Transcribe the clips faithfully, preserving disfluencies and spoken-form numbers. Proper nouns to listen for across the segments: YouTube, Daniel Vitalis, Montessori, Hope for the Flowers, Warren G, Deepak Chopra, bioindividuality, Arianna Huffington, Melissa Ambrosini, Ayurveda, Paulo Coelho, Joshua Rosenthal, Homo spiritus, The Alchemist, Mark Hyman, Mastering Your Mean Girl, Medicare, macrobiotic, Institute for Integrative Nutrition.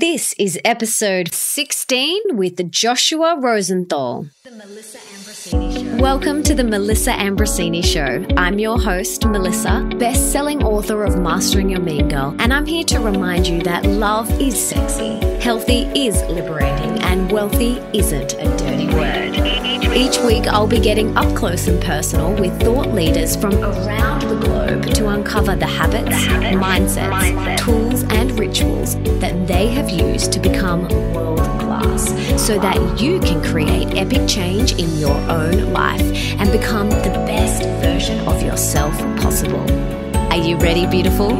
This is episode sixteen with Joshua Rosenthal. The Melissa Ambrosini Show. Welcome to the Melissa Ambrosini Show. I'm your host, Melissa, best-selling author of Mastering Your Mean Girl, and I'm here to remind you that love is sexy, healthy is liberating, and wealthy isn't a dirty word. Each week, I'll be getting up close and personal with thought leaders from around the globe to uncover the habits, the habits mindsets, mindset. tools, and rituals that they have used to become world-class so that you can create epic change in your own life and become the best version of yourself possible. Are you ready, beautiful?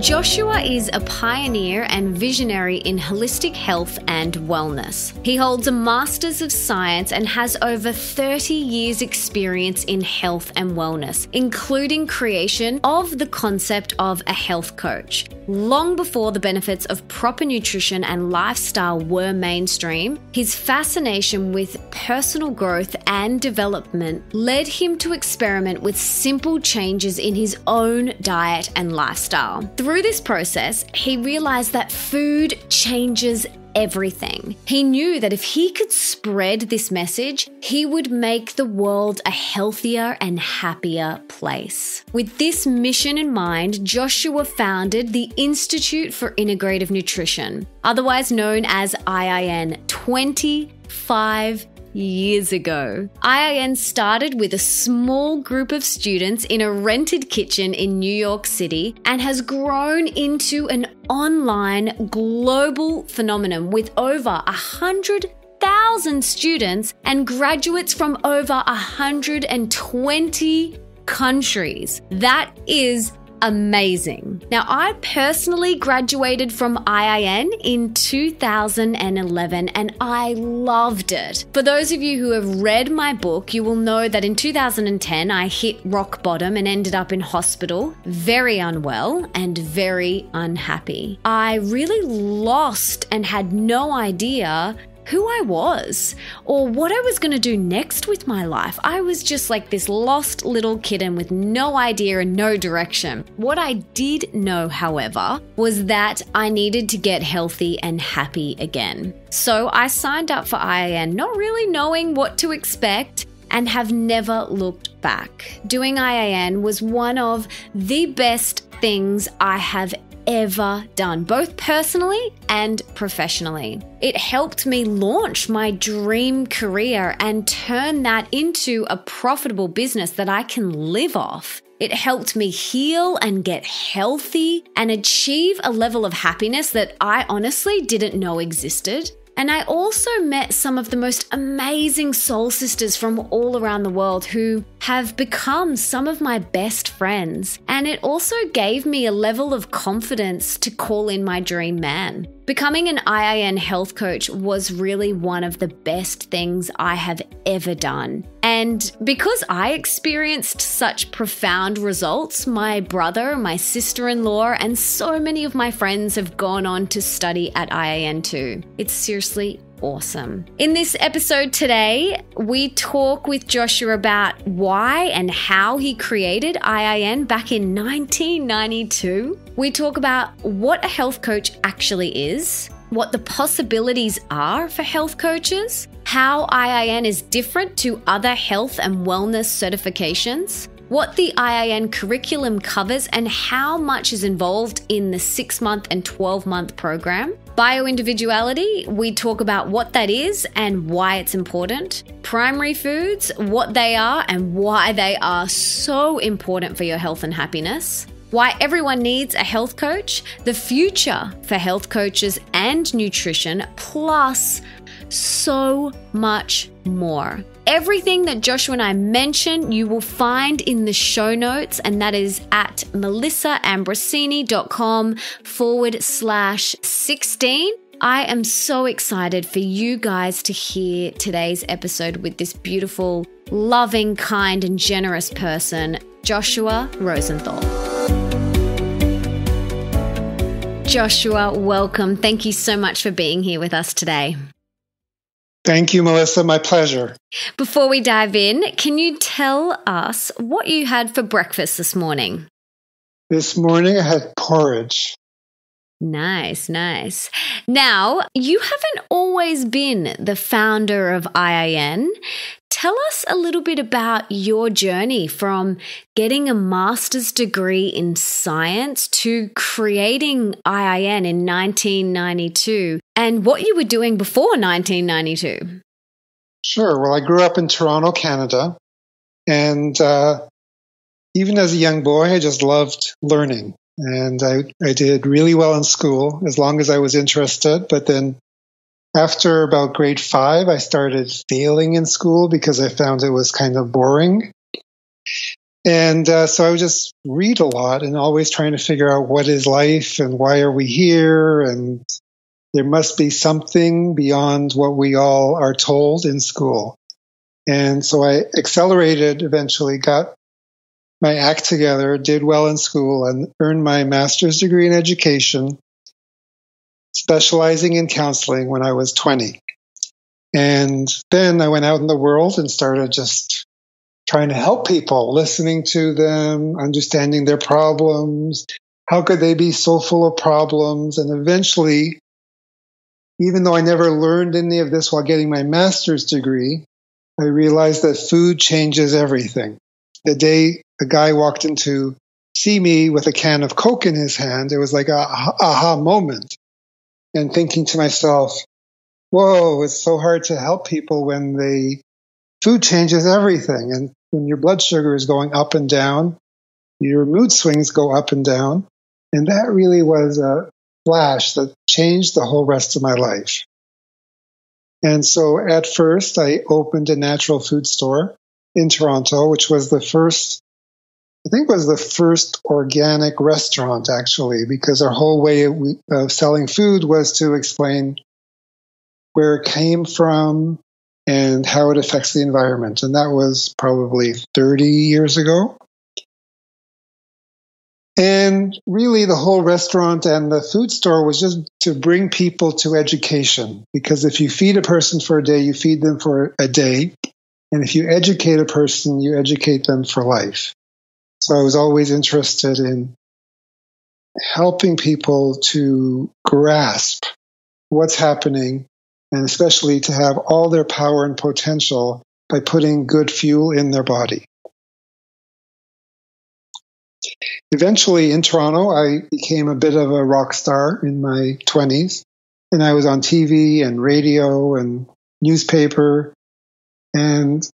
Joshua is a pioneer and visionary in holistic health and wellness. He holds a Master's of Science and has over thirty years experience in health and wellness, including creation of the concept of a health coach. Long before the benefits of proper nutrition and lifestyle were mainstream, his fascination with personal growth and development led him to experiment with simple changes in his own diet and lifestyle. Through Through this process, he realized that food changes everything. He knew that if he could spread this message, he would make the world a healthier and happier place. With this mission in mind, Joshua founded the Institute for Integrative Nutrition, otherwise known as I I N, twenty-five years ago. I I N started with a small group of students in a rented kitchen in New York City and has grown into an online global phenomenon with over one hundred thousand students and graduates from over one hundred twenty countries. That is amazing. Now, I personally graduated from I I N in two thousand eleven and I loved it. For those of you who have read my book, you will know that in two thousand ten, I hit rock bottom and ended up in hospital, very unwell and very unhappy. I really lost and had no idea who I was or what I was going to do next with my life. I was just like this lost little kitten with no idea and no direction. What I did know, however, was that I needed to get healthy and happy again. So I signed up for I I N, not really knowing what to expect, and have never looked back. Doing I I N was one of the best things I have ever ever done, both personally and professionally. It helped me launch my dream career and turn that into a profitable business that I can live off. It helped me heal and get healthy and achieve a level of happiness that I honestly didn't know existed. And I also met some of the most amazing soul sisters from all around the world who have become some of my best friends. And it also gave me a level of confidence to call in my dream man. Becoming an I I N health coach was really one of the best things I have ever done. And because I experienced such profound results, my brother, my sister-in-law, and so many of my friends have gone on to study at I I N too. It's seriously awesome. In this episode today, we talk with Joshua about why and how he created I I N back in nineteen ninety-two. We talk about what a health coach actually is, what the possibilities are for health coaches, how I I N is different to other health and wellness certifications, what the I I N curriculum covers and how much is involved in the six-month and twelve-month program. Bioindividuality, we talk about what that is and why it's important. Primary foods, what they are and why they are so important for your health and happiness. Why everyone needs a health coach, the future for health coaches and nutrition, plus so much more. Everything that Joshua and I mention, you will find in the show notes, and that is at melissaambrosini.com forward slash 16. I am so excited for you guys to hear today's episode with this beautiful, loving, kind, and generous person, Joshua Rosenthal. Joshua, welcome. Thank you so much for being here with us today. Thank you, Melissa. My pleasure. Before we dive in, can you tell us what you had for breakfast this morning? This morning I had porridge. Nice, nice. Now, you haven't always been the founder of I I N. Tell us a little bit about your journey from getting a master's degree in science to creating I I N in nineteen ninety-two and what you were doing before nineteen ninety-two. Sure. Well, I grew up in Toronto, Canada, and uh, even as a young boy, I just loved learning. And I, I did really well in school as long as I was interested. But then after about grade five, I started failing in school because I found it was kind of boring. And uh, so I would just read a lot and always trying to figure out what is life and why are we here? And there must be something beyond what we all are told in school. And so I accelerated eventually, got my act together, did well in school, and earned my master's degree in education, specializing in counseling when I was twenty. And then I went out in the world and started just trying to help people, listening to them, understanding their problems. How could they be so full of problems? And eventually, even though I never learned any of this while getting my master's degree, I realized that food changes everything. The day a guy walked in to see me with a can of Coke in his hand, it was like a aha moment. And thinking to myself, whoa, it's so hard to help people when they food changes everything. And when your blood sugar is going up and down, your mood swings go up and down. And that really was a flash that changed the whole rest of my life. And so at first, I opened a natural food store in Toronto, which was the first, I think was the first organic restaurant, actually, because our whole way of selling food was to explain where it came from and how it affects the environment. And that was probably thirty years ago. And really, the whole restaurant and the food store was just to bring people to education, because if you feed a person for a day, you feed them for a day. And if you educate a person, you educate them for life. So I was always interested in helping people to grasp what's happening, and especially to have all their power and potential by putting good fuel in their body. Eventually, in Toronto, I became a bit of a rock star in my twenties, and I was on T V and radio and newspaper. And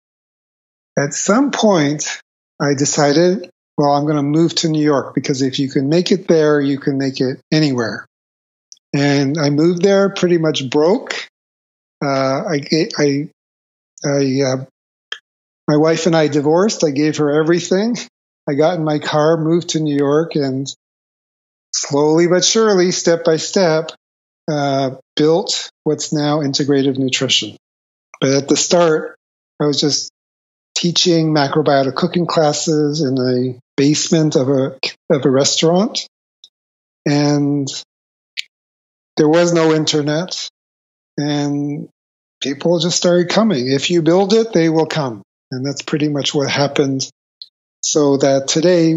at some point, I decided, well, I'm going to move to New York, because if you can make it there, you can make it anywhere. And I moved there pretty much broke. Uh, I, I, I, uh, my wife and I divorced. I gave her everything. I got in my car, moved to New York, and slowly but surely, step by step, uh, built what's now Integrative Nutrition. But at the start, I was just teaching macrobiota cooking classes in a basement of a of a restaurant, and there was no internet, and people just started coming. If you build it, they will come, and that's pretty much what happened. So that today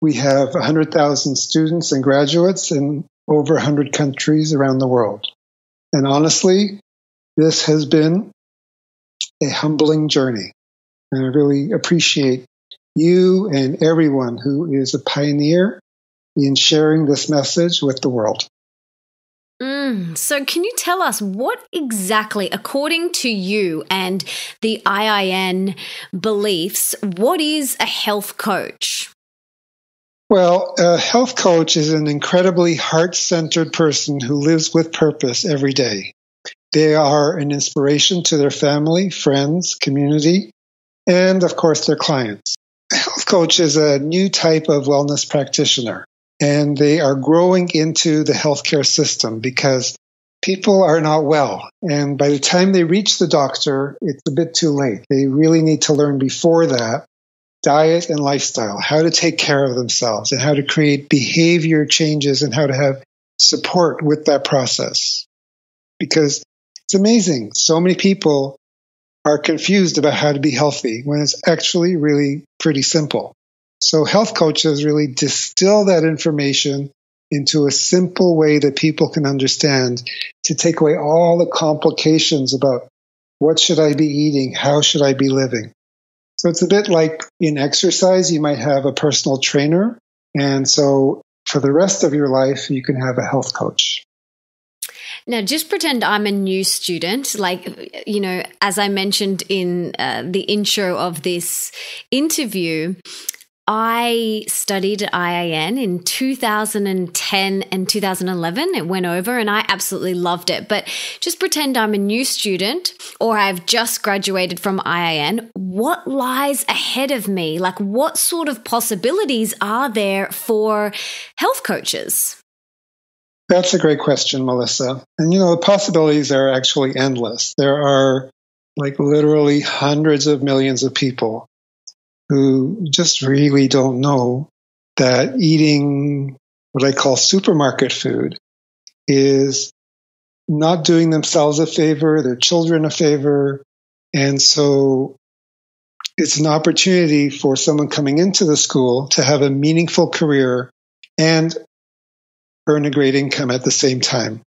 we have one hundred thousand students and graduates in over one hundred countries around the world. And honestly, this has been a humbling journey. And I really appreciate you and everyone who is a pioneer in sharing this message with the world. Mm, so can you tell us what exactly, according to you and the I I N beliefs, what is a health coach? Well, a health coach is an incredibly heart-centered person who lives with purpose every day. They are an inspiration to their family, friends, community, and, of course, their clients. A health coach is a new type of wellness practitioner, and they are growing into the healthcare system because people are not well. And by the time they reach the doctor, it's a bit too late. They really need to learn before that diet and lifestyle, how to take care of themselves, and how to create behavior changes and how to have support with that process. Because it's amazing. So many people are confused about how to be healthy when it's actually really pretty simple. So health coaches really distill that information into a simple way that people can understand, to take away all the complications about what should I be eating, how should I be living. So it's a bit like in exercise, you might have a personal trainer. And so for the rest of your life, you can have a health coach. Now, just pretend I'm a new student. Like, you know, as I mentioned in uh, the intro of this interview, I studied at I I N in two thousand ten and two thousand eleven. It went over and I absolutely loved it. But just pretend I'm a new student or I've just graduated from I I N. What lies ahead of me? Like, what sort of possibilities are there for health coaches? That's a great question, Melissa. And, you know, the possibilities are actually endless. There are like literally hundreds of millions of people who just really don't know that eating what I call supermarket food is not doing themselves a favor, their children a favor. And so it's an opportunity for someone coming into the school to have a meaningful career and earn a great income at the same time.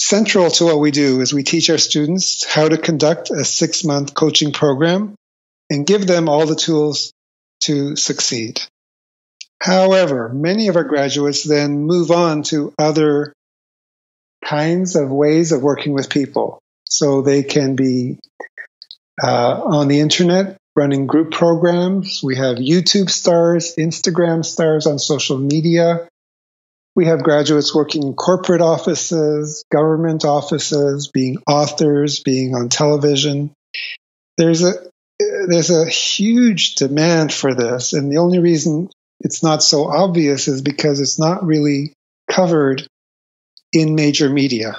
Central to what we do is we teach our students how to conduct a six-month coaching program and give them all the tools to succeed. However, many of our graduates then move on to other kinds of ways of working with people. So they can be uh, on the internet, running group programs. We have YouTube stars, Instagram stars on social media. We have graduates working in corporate offices, government offices, being authors, being on television. There's a There's a huge demand for this, and the only reason it's not so obvious is because it's not really covered in major media.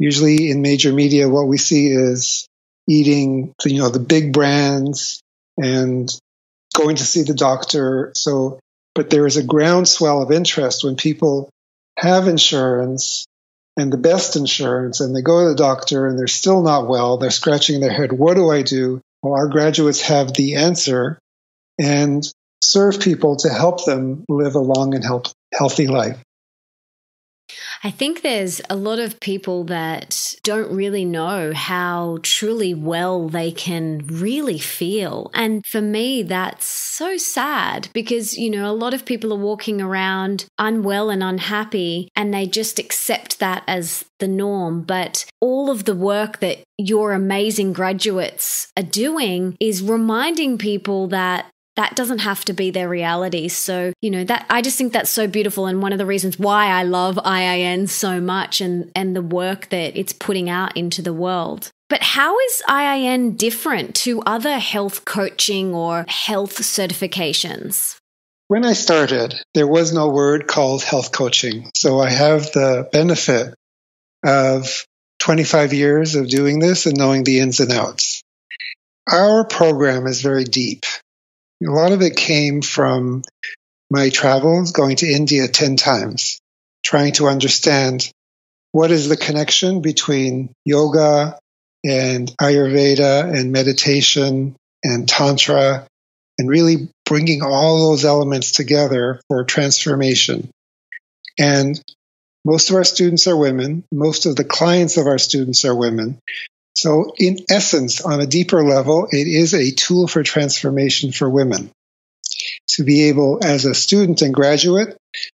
Usually in major media, what we see is eating, you know, the big brands and going to see the doctor. So, but there is a groundswell of interest when people have insurance and the best insurance, and they go to the doctor and they're still not well. They're scratching their head. What do I do? Well, our graduates have the answer and serve people to help them live a long and help, healthy life. I think there's a lot of people that don't really know how truly well they can really feel. And for me, that's so sad because, you know, a lot of people are walking around unwell and unhappy and they just accept that as the norm. But all of the work that your amazing graduates are doing is reminding people that that doesn't have to be their reality. So, you know, that I just think that's so beautiful. And one of the reasons why I love I I N so much and, and the work that it's putting out into the world. But how is I I N different to other health coaching or health certifications? When I started, there was no word called health coaching. So I have the benefit of twenty-five years of doing this and knowing the ins and outs. Our program is very deep. A lot of it came from my travels, going to India ten times, trying to understand what is the connection between yoga and Ayurveda and meditation and Tantra, and really bringing all those elements together for transformation. And most of our students are women. Most of the clients of our students are women. So in essence, on a deeper level, it is a tool for transformation for women to be able, as a student and graduate,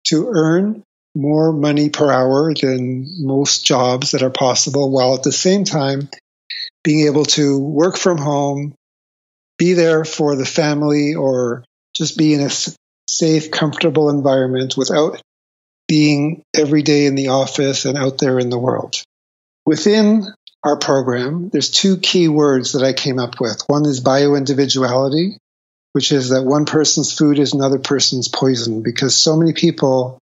to earn more money per hour than most jobs that are possible, while at the same time being able to work from home, be there for the family, or just be in a safe, comfortable environment without being every day in the office and out there in the world. Within our program, there's two key words that I came up with. One is bioindividuality, which is that one person's food is another person's poison, because so many people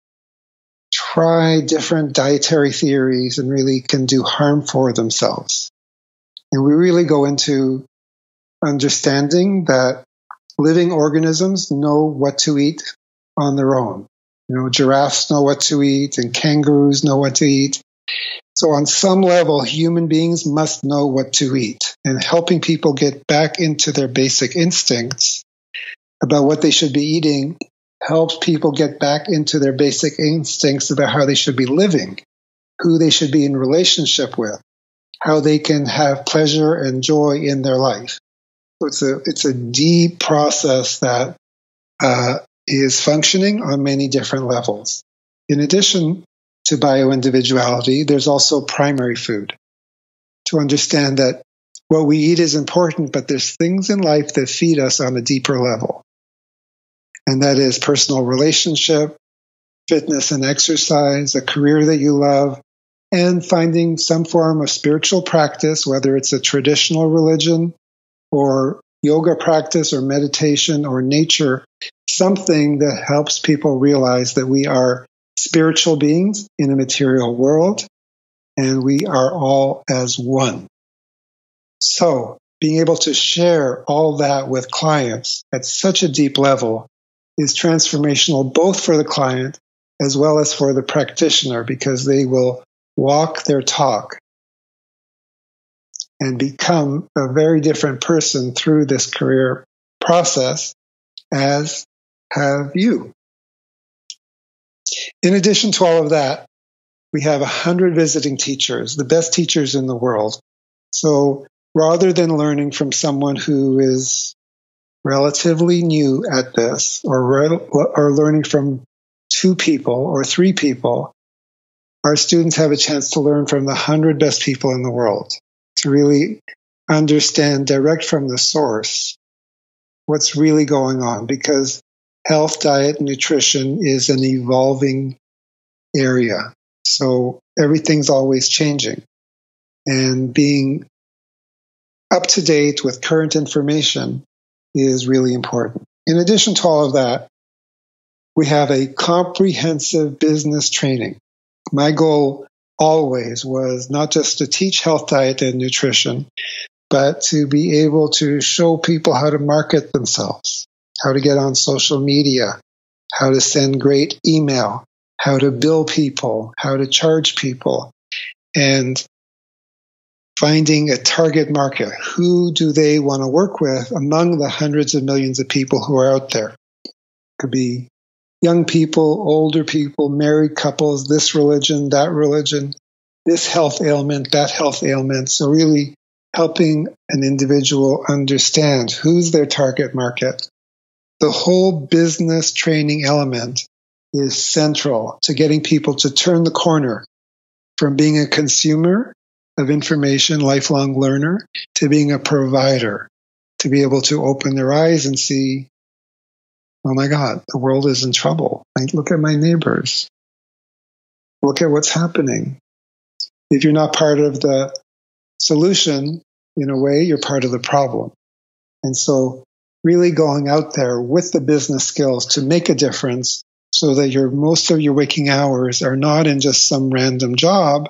try different dietary theories and really can do harm for themselves. And we really go into understanding that living organisms know what to eat on their own. You know, giraffes know what to eat and kangaroos know what to eat. So on some level, human beings must know what to eat, and helping people get back into their basic instincts about what they should be eating helps people get back into their basic instincts about how they should be living, who they should be in relationship with, how they can have pleasure and joy in their life. So it's a, it's a deep process that uh, is functioning on many different levels. In addition to bioindividuality, there's also primary food. To understand that what we eat is important, but there's things in life that feed us on a deeper level. And that is personal relationship, fitness and exercise, a career that you love, and finding some form of spiritual practice, whether it's a traditional religion or yoga practice or meditation or nature, something that helps people realize that we are spiritual beings in a material world, and we are all as one. So being able to share all that with clients at such a deep level is transformational both for the client as well as for the practitioner, because they will walk their talk and become a very different person through this career process, as have you. In addition to all of that, we have one hundred visiting teachers, the best teachers in the world. So rather than learning from someone who is relatively new at this, or, re or learning from two people or three people, our students have a chance to learn from the one hundred best people in the world, to really understand direct from the source what's really going on, because health, diet, and nutrition is an evolving area. So everything's always changing. And being up to date with current information is really important. In addition to all of that, we have a comprehensive business training. My goal always was not just to teach health, diet, and nutrition, but to be able to show people how to market themselves, how to get on social media, how to send great email, how to bill people, how to charge people, and finding a target market. Who do they want to work with among the hundreds of millions of people who are out there? It could be young people, older people, married couples, this religion, that religion, this health ailment, that health ailment. So really helping an individual understand who's their target market. The whole business training element is central to getting people to turn the corner from being a consumer of information, lifelong learner, to being a provider, to be able to open their eyes and see, oh my God, the world is in trouble. Look at my neighbors. Look at what's happening. If you're not part of the solution, in a way, you're part of the problem. And so really going out there with the business skills to make a difference, so that your most of your waking hours are not in just some random job,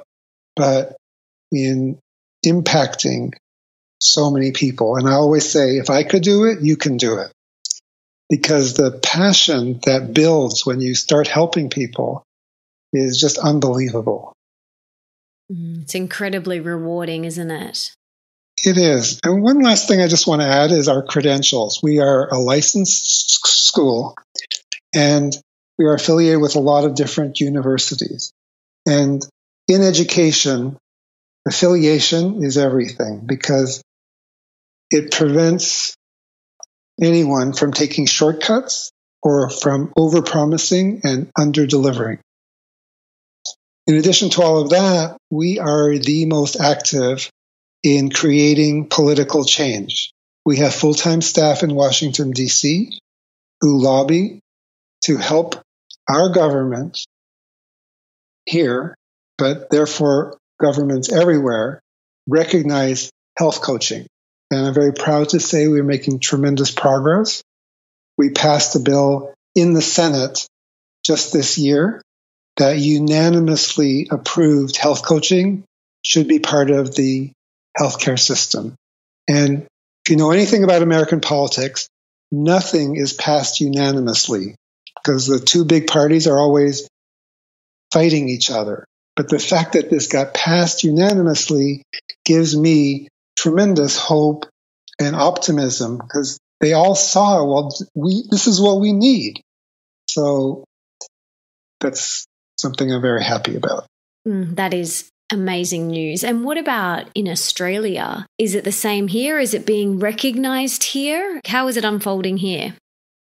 but in impacting so many people. And I always say, if I could do it, you can do it. Because the passion that builds when you start helping people is just unbelievable. It's incredibly rewarding, isn't it? It is. And one last thing I just want to add is our credentials. We are a licensed school, and we are affiliated with a lot of different universities. And in education, affiliation is everything, because it prevents anyone from taking shortcuts or from over-promising and under-delivering. In addition to all of that, we are the most active in creating political change. We have full-time staff in Washington, D C who lobby to help our government here, but therefore governments everywhere, recognize health coaching. And I'm very proud to say we're making tremendous progress. We passed a bill in the Senate just this year that unanimously approved health coaching should be part of the healthcare system. And if you know anything about American politics, nothing is passed unanimously, because the two big parties are always fighting each other. But the fact that this got passed unanimously gives me tremendous hope and optimism, because they all saw, well, we this is what we need. So that's something I'm very happy about. Mm, that is amazing news. And what about in Australia? Is it the same here? Is it being recognized here? How is it unfolding here?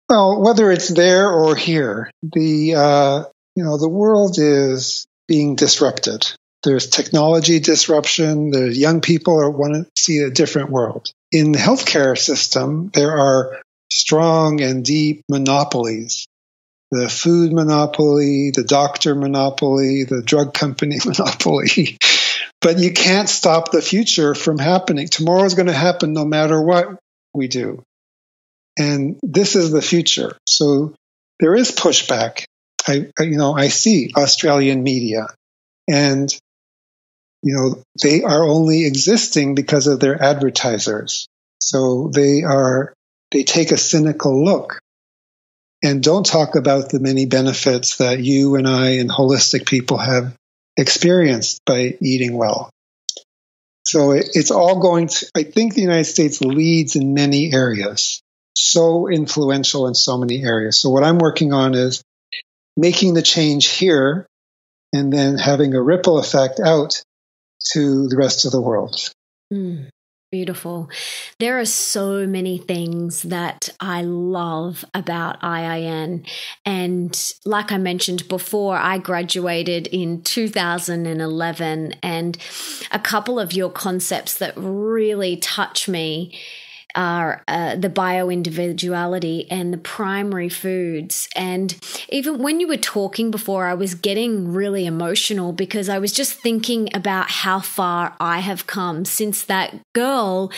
Well, whether it's there or here, the uh, you know, the world is being disrupted. There's technology disruption. The young people are, want to see a different world. In the healthcare system, there are strong and deep monopolies. The food monopoly, the doctor monopoly, the drug company monopoly. But you can't stop the future from happening. Tomorrow's going to happen no matter what we do. And this is the future. So there is pushback. I, you know, I see Australian media, and you know, they are only existing because of their advertisers. So they are, they take a cynical look and don't talk about the many benefits that you and I and holistic people have experienced by eating well. So it, it's all going to, I think the United States leads in many areas, so influential in so many areas. So what I'm working on is making the change here and then having a ripple effect out to the rest of the world. Mm. Beautiful. There are so many things that I love about I I N. And like I mentioned before, I graduated in two thousand eleven, and a couple of your concepts that really touch me are uh, the bioindividuality and the primary foods. And even when you were talking before, I was getting really emotional because I was just thinking about how far I have come since that girl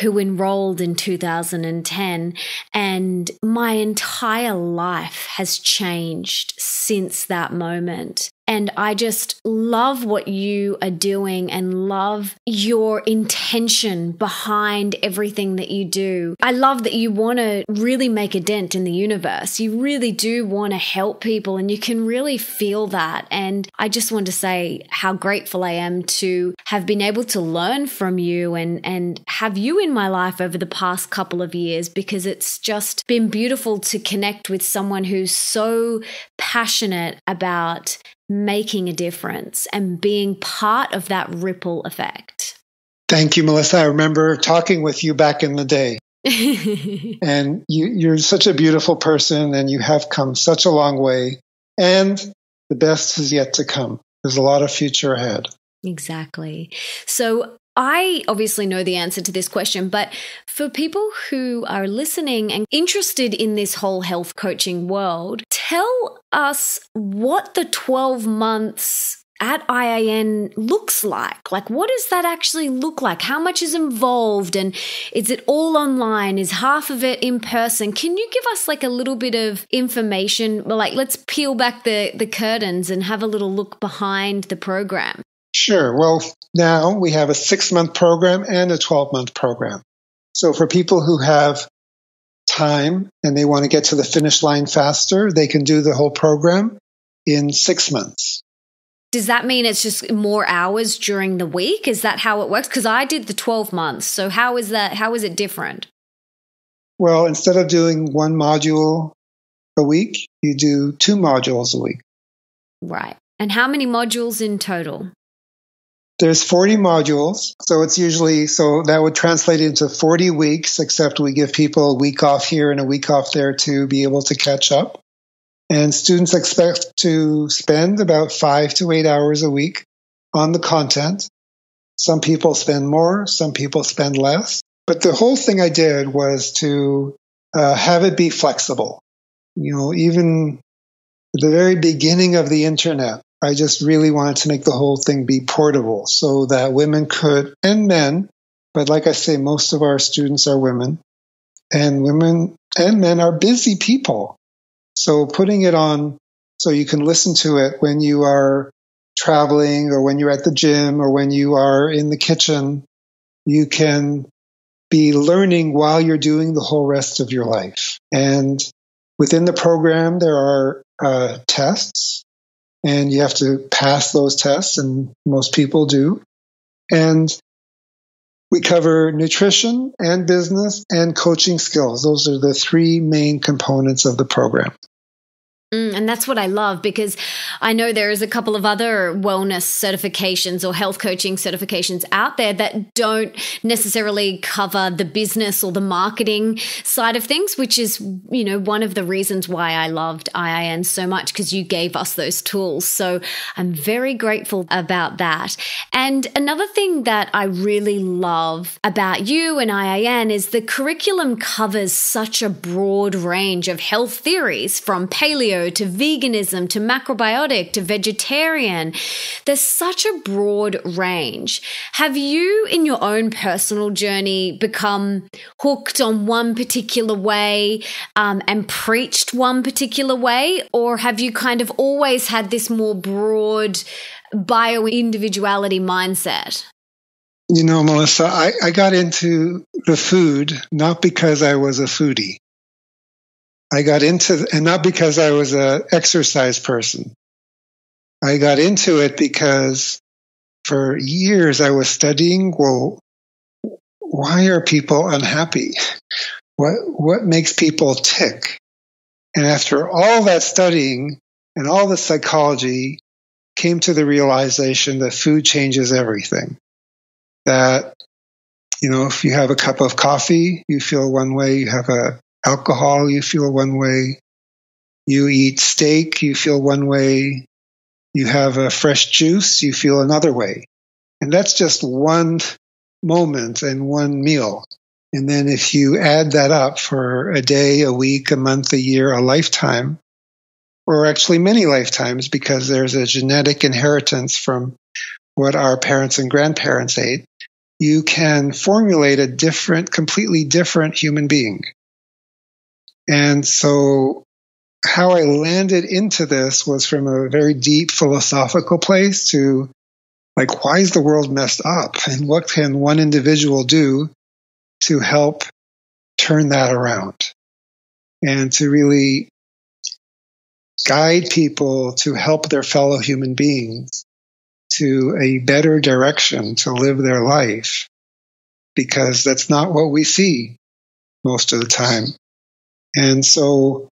who enrolled in two thousand ten. And my entire life has changed since that moment. And I just love what you are doing and love your intention behind everything that you do. I love that you want to really make a dent in the universe. You really do want to help people, and you can really feel that. And I just want to say how grateful I am to have been able to learn from you and, and have you in my life over the past couple of years, because it's just been beautiful to connect with someone who's so passionate about making a difference and being part of that ripple effect. Thank you, Melissa. I remember talking with you back in the day. And you, you're such a beautiful person, and you have come such a long way. And the best is yet to come. There's a lot of future ahead. Exactly. So I obviously know the answer to this question, but for people who are listening and interested in this whole health coaching world, tell us what the twelve months at I I N looks like. Like, what does that actually look like? How much is involved? And is it all online? Is half of it in person? Can you give us like a little bit of information? Like, let's peel back the, the curtains and have a little look behind the program. Sure. Well, now we have a six-month program and a twelve-month program. So for people who have time and they want to get to the finish line faster, they can do the whole program in six months. Does that mean it's just more hours during the week? Is that how it works? Because I did the twelve months. So how is that? How is it different? Well, instead of doing one module a week, you do two modules a week. Right. And how many modules in total? There's forty modules, so it's usually, so that would translate into forty weeks, except we give people a week off here and a week off there to be able to catch up. And students expect to spend about five to eight hours a week on the content. Some people spend more, some people spend less. But the whole thing I did was to uh, have it be flexible. You know, even at the very beginning of the internet, I just really wanted to make the whole thing be portable so that women could, and men, but like I say, most of our students are women, and women and men are busy people. So putting it on so you can listen to it when you are traveling or when you're at the gym or when you are in the kitchen, you can be learning while you're doing the whole rest of your life. And within the program, there are uh, tests. And you have to pass those tests, and most people do. And We cover nutrition and business and coaching skills. Those are the three main components of the program. Mm, and that's what I love, because I know there is a couple of other wellness certifications or health coaching certifications out there that don't necessarily cover the business or the marketing side of things, which is, you know, one of the reasons why I loved I I N so much, because you gave us those tools. So I'm very grateful about that. And another thing that I really love about you and I I N is the curriculum covers such a broad range of health theories, from paleo to veganism, to macrobiotic, to vegetarian. There's such a broad range. Have you, in your own personal journey, become hooked on one particular way um, and preached one particular way? Or have you kind of always had this more broad bio-individuality mindset? You know, Melissa, I, I got into the food not because I was a foodie. I got into, and not because I was an exercise person. I got into it because for years I was studying, well, why are people unhappy? What, what makes people tick? And after all that studying and all the psychology, came to the realization that food changes everything. That, you know, if you have a cup of coffee, you feel one way. You have a alcohol, you feel one way. You eat steak, you feel one way. You have a fresh juice, you feel another way. And that's just one moment and one meal. And then if you add that up for a day, a week, a month, a year, a lifetime, or actually many lifetimes, because there's a genetic inheritance from what our parents and grandparents ate, you can formulate a different, completely different human being. And so how I landed into this was from a very deep philosophical place to, like, why is the world messed up? And what can one individual do to help turn that around? And to really guide people to help their fellow human beings to a better direction to live their life. Because that's not what we see most of the time. And so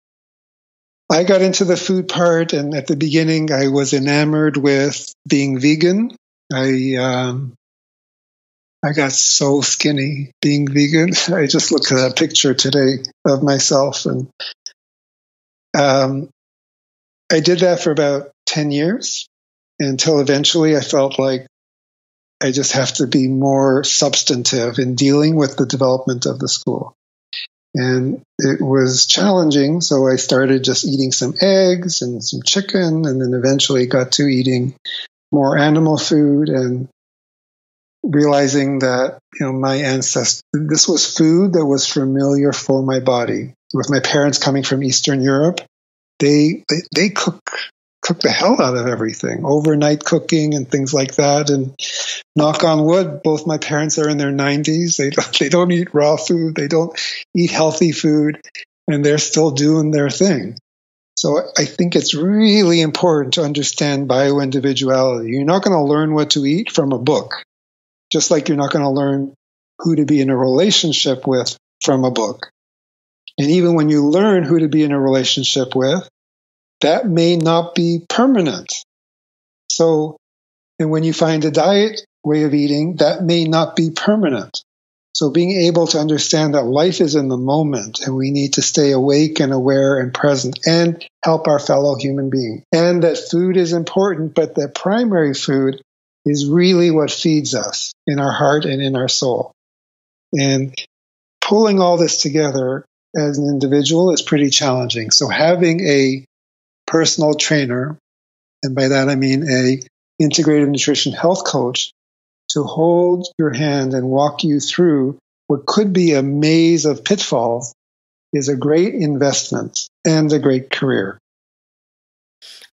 I got into the food part, and at the beginning, I was enamored with being vegan. I um, I got so skinny being vegan. I just looked at that picture today of myself, and um, I did that for about ten years until eventually I felt like I just have to be more substantive in dealing with the development of the school. And it was challenging, so I started just eating some eggs and some chicken, and then eventually got to eating more animal food and realizing that, you know, my ancestors, this was food that was familiar for my body. With my parents coming from Eastern Europe, they they, they cook cook the hell out of everything, overnight cooking and things like that. And knock on wood, both my parents are in their nineties. They don't, they don't eat raw food. They don't eat healthy food, and they're still doing their thing. So I think it's really important to understand bioindividuality. You're not going to learn what to eat from a book, just like you're not going to learn who to be in a relationship with from a book. And even when you learn who to be in a relationship with, that may not be permanent. So, and when you find a diet way of eating, that may not be permanent. So being able to understand that life is in the moment, and we need to stay awake and aware and present and help our fellow human being. And that food is important, but that primary food is really what feeds us in our heart and in our soul. And pulling all this together as an individual is pretty challenging. So having a personal trainer, and by that I mean a integrative nutrition health coach, to hold your hand and walk you through what could be a maze of pitfalls, is a great investment and a great career.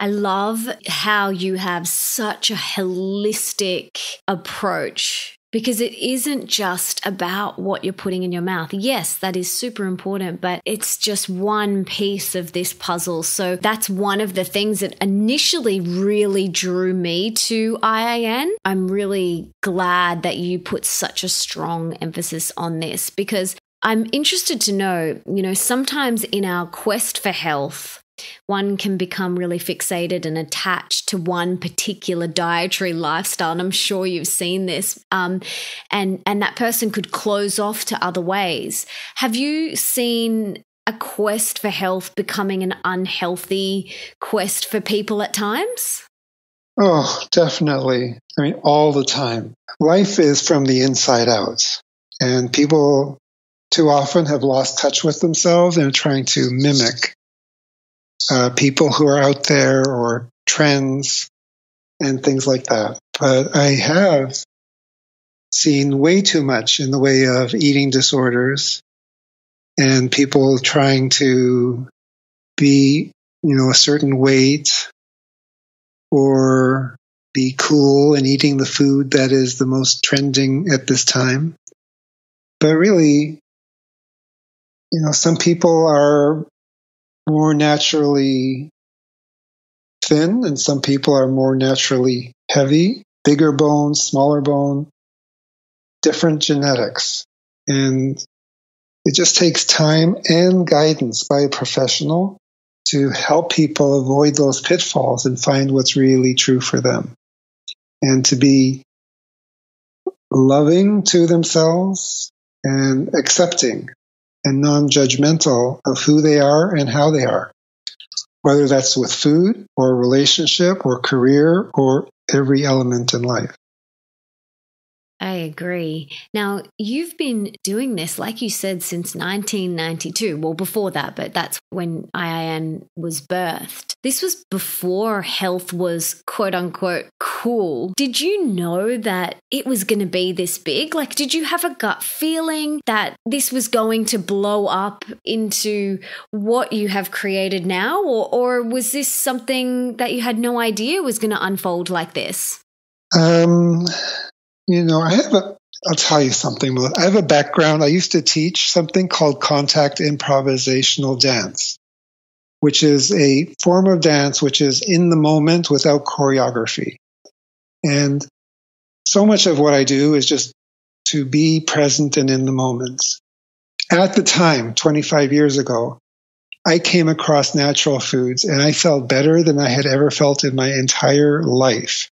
I love how you have such a holistic approach because it isn't just about what you're putting in your mouth. Yes, that is super important, but it's just one piece of this puzzle. So that's one of the things that initially really drew me to I I N. I'm really glad that you put such a strong emphasis on this, because I'm interested to know, you know, sometimes in our quest for health, one can become really fixated and attached to one particular dietary lifestyle. And I'm sure you've seen this. Um, and, and that person could close off to other ways. Have you seen a quest for health becoming an unhealthy quest for people at times? Oh, definitely. I mean, all the time. Life is from the inside out. And people too often have lost touch with themselves and are trying to mimic Uh, people who are out there or trends and things like that. But I have seen way too much in the way of eating disorders and people trying to be, you know, a certain weight or be cool and eating the food that is the most trending at this time. But really, you know, some people are more naturally thin, and some people are more naturally heavy, bigger bone, smaller bone, different genetics. And it just takes time and guidance by a professional to help people avoid those pitfalls and find what's really true for them. And to be loving to themselves and accepting and non-judgmental of who they are and how they are, whether that's with food or relationship or career or every element in life. I agree. Now, you've been doing this, like you said, since nineteen ninety-two. Well, before that, but that's when I I N was birthed. This was before health was quote unquote cool. Did you know that it was going to be this big? Like, did you have a gut feeling that this was going to blow up into what you have created now? Or, or was this something that you had no idea was going to unfold like this? Um... You know, I have a, I'll tell you something, Melissa. I have a background. I used to teach something called contact improvisational dance, which is a form of dance which is in the moment without choreography. And so much of what I do is just to be present and in the moment. At the time, twenty-five years ago, I came across natural foods and I felt better than I had ever felt in my entire life.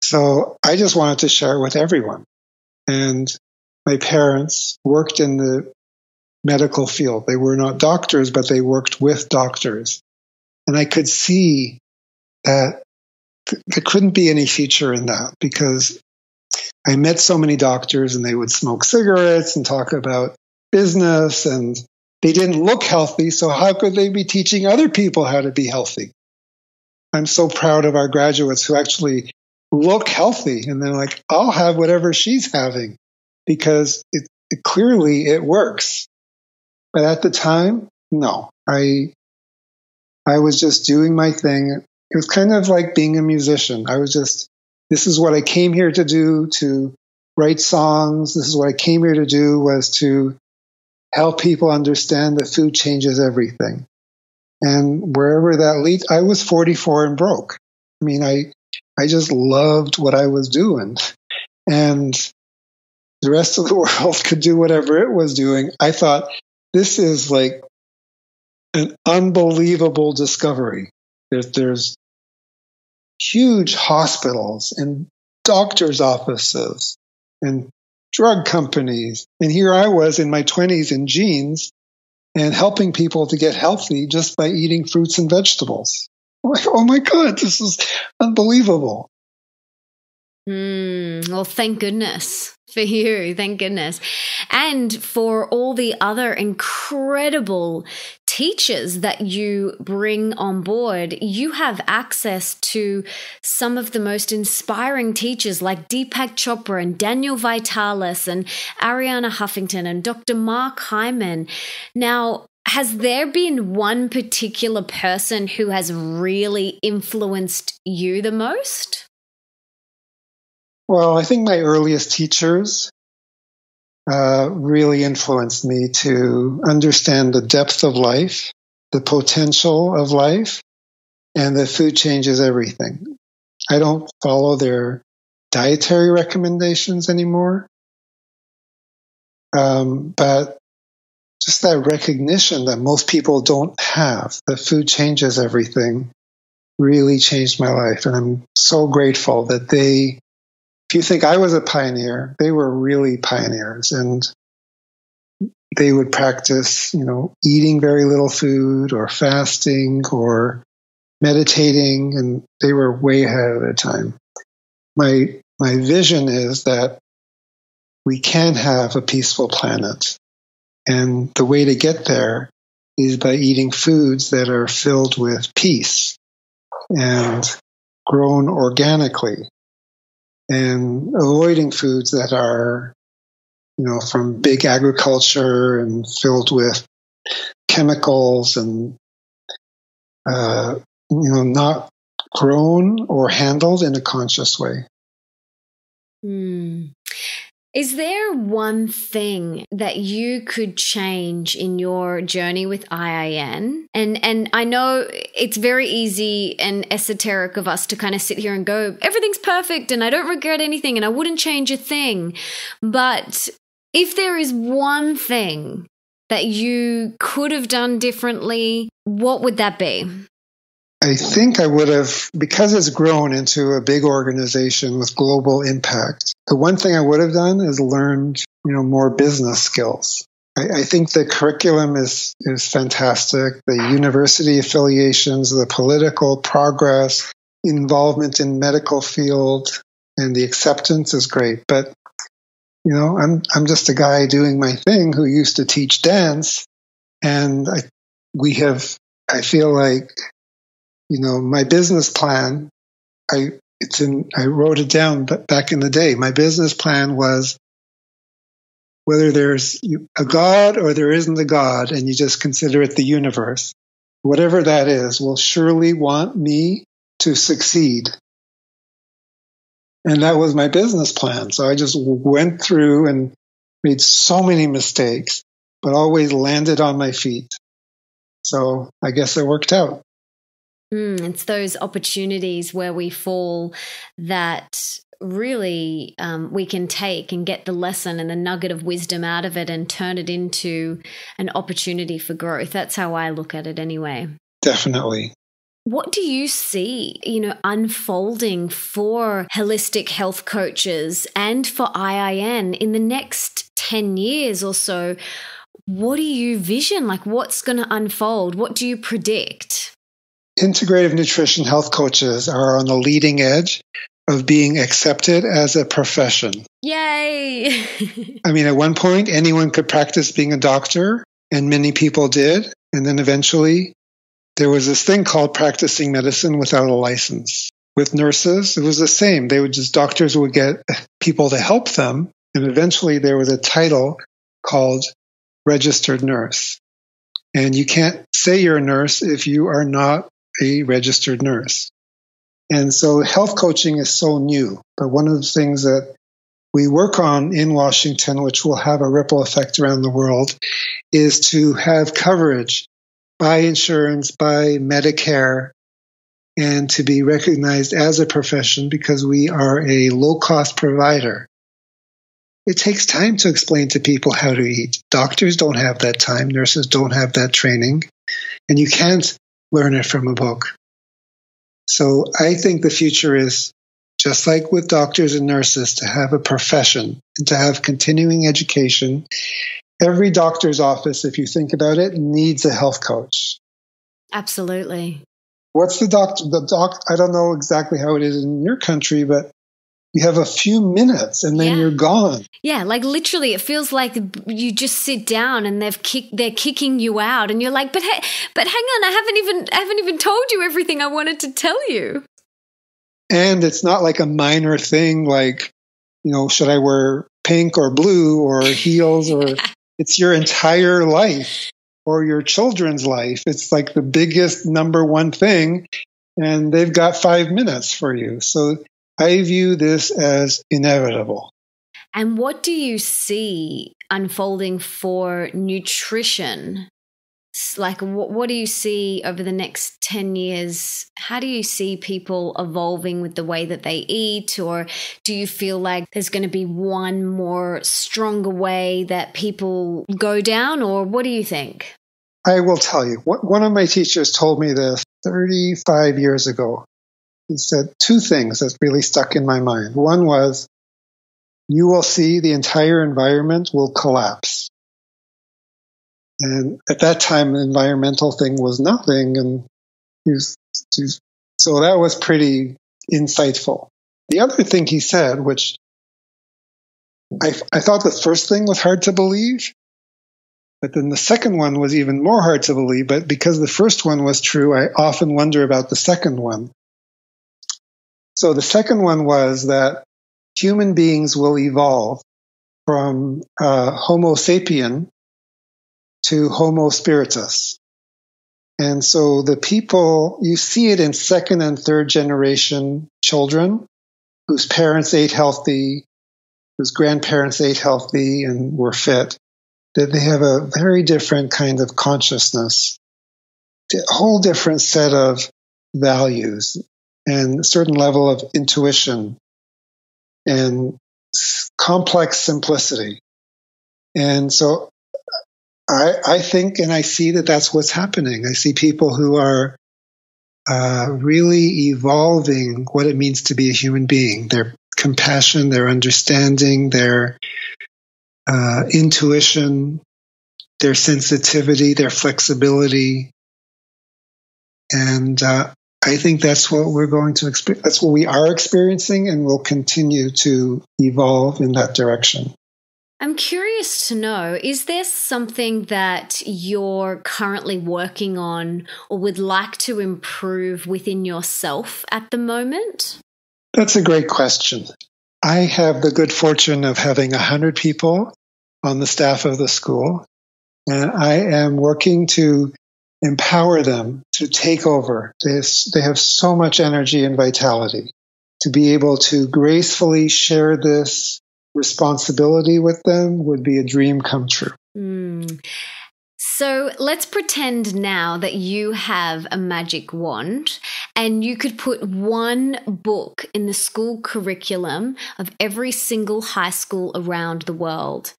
So I just wanted to share it with everyone. And my parents worked in the medical field. They were not doctors, but they worked with doctors. And I could see that th- there couldn't be any future in that, because I met so many doctors and they would smoke cigarettes and talk about business, and they didn't look healthy. So how could they be teaching other people how to be healthy? I'm so proud of our graduates who actually look healthy, and they're like, I'll have whatever she's having, because it, it clearly it works. But at the time, no, I I was just doing my thing. It was kind of like being a musician. I was just, this is what I came here to do, to write songs. This is what I came here to do, was to help people understand that food changes everything. And wherever that leads, I was forty-four and broke. I mean, I I just loved what I was doing, and the rest of the world could do whatever it was doing. I thought, this is like an unbelievable discovery. There, there's huge hospitals and doctor's offices and drug companies. And here I was in my twenties in jeans and helping people to get healthy just by eating fruits and vegetables. Like, oh my God, this is unbelievable. Mm, well, thank goodness for you. Thank goodness. And for all the other incredible teachers that you bring on board. You have access to some of the most inspiring teachers like Deepak Chopra and Daniel Vitalis and Arianna Huffington and Doctor Mark Hyman. Now, has there been one particular person who has really influenced you the most? Well, I think my earliest teachers uh, really influenced me to understand the depth of life, the potential of life, and that food changes everything. I don't follow their dietary recommendations anymore, um, but just that recognition that most people don't have, that food changes everything, really changed my life. And I'm so grateful that they, if you think I was a pioneer, they were really pioneers. And they would practice, you know, eating very little food or fasting or meditating, and they were way ahead of their time. My, my vision is that we can have a peaceful planet. And the way to get there is by eating foods that are filled with peace and grown organically, and avoiding foods that are, you know, from big agriculture and filled with chemicals and, uh, you know, not grown or handled in a conscious way. Mm. Is there one thing that you could change in your journey with I I N? And and I know it's very easy and esoteric of us to kind of sit here and go, everything's perfect and I don't regret anything and I wouldn't change a thing. But if there is one thing that you could have done differently, what would that be? I think I would have, because it's grown into a big organization with global impact, the one thing I would have done is learned, you know, more business skills. I, I think the curriculum is, is fantastic. The university affiliations, the political progress, involvement in medical field, and the acceptance is great. But, you know, I'm, I'm just a guy doing my thing who used to teach dance. And I, we have, I feel like, you know, my business plan, I it's in. I wrote it down back in the day. My business plan was whether there's a God or there isn't a God, and you just consider it the universe, whatever that is, will surely want me to succeed. And that was my business plan. So I just went through and made so many mistakes, but always landed on my feet. So I guess it worked out. Mm, it's those opportunities where we fall that really um, we can take and get the lesson and the nugget of wisdom out of it and turn it into an opportunity for growth. That's how I look at it anyway. Definitely. What do you see, you know, unfolding for holistic health coaches and for I I N in the next ten years or so? What do you vision? Like, what's going to unfold? What do you predict? Integrative nutrition health coaches are on the leading edge of being accepted as a profession. Yay! I mean, at one point, anyone could practice being a doctor, and many people did. And then eventually, there was this thing called practicing medicine without a license. With nurses, it was the same. They would just, doctors would get people to help them. And eventually, there was a title called registered nurse. And you can't say you're a nurse if you are not a registered nurse. And so health coaching is so new. But one of the things that we work on in Washington, which will have a ripple effect around the world, is to have coverage by insurance, by Medicare, and to be recognized as a profession because we are a low-cost provider. It takes time to explain to people how to eat. Doctors don't have that time. Nurses don't have that training. And you can't learn it from a book. So I think the future is, just like with doctors and nurses, to have a profession and to have continuing education. Every doctor's office, if you think about it, needs a health coach. Absolutely. What's the doctor? The doc, I don't know exactly how it is in your country, but you have a few minutes and then yeah. You're gone. Yeah, like literally it feels like you just sit down and they've kicked they're kicking you out and you're like, but hey, but hang on, I haven't even I haven't even told you everything I wanted to tell you. And it's not like a minor thing like, you know, should I wear pink or blue or heels or it's your entire life or your children's life. It's like the biggest number one thing and they've got five minutes for you. So I view this as inevitable. And what do you see unfolding for nutrition? Like, what, what do you see over the next ten years? How do you see people evolving with the way that they eat? Or do you feel like there's going to be one more stronger way that people go down? Or what do you think? I will tell you. One of my teachers told me this thirty-five years ago. He said two things that really stuck in my mind. One was, you will see the entire environment will collapse. And at that time, the environmental thing was nothing. And he was, he was, so that was pretty insightful. The other thing he said, which I, I thought the first thing was hard to believe, but then the second one was even more hard to believe. But because the first one was true, I often wonder about the second one. So the second one was that human beings will evolve from uh, Homo sapien to Homo spiritus. And so the people, you see it in second and third generation children whose parents ate healthy, whose grandparents ate healthy and were fit, that they have a very different kind of consciousness, a whole different set of values and a certain level of intuition and complex simplicity. And so I, I think and I see that that's what's happening. I see people who are uh, really evolving what it means to be a human being, their compassion, their understanding, their uh, intuition, their sensitivity, their flexibility. And uh, I think that's what we're going to experience. That's what we are experiencing, and we'll continue to evolve in that direction. I'm curious to know, is there something that you're currently working on or would like to improve within yourself at the moment? That's a great question. I have the good fortune of having one hundred people on the staff of the school, and I am working to empower them to take over. They have, they have so much energy and vitality to be able to gracefully share this responsibility with them would be a dream come true. Mm. So let's pretend now that you have a magic wand and you could put one book in the school curriculum of every single high school around the world.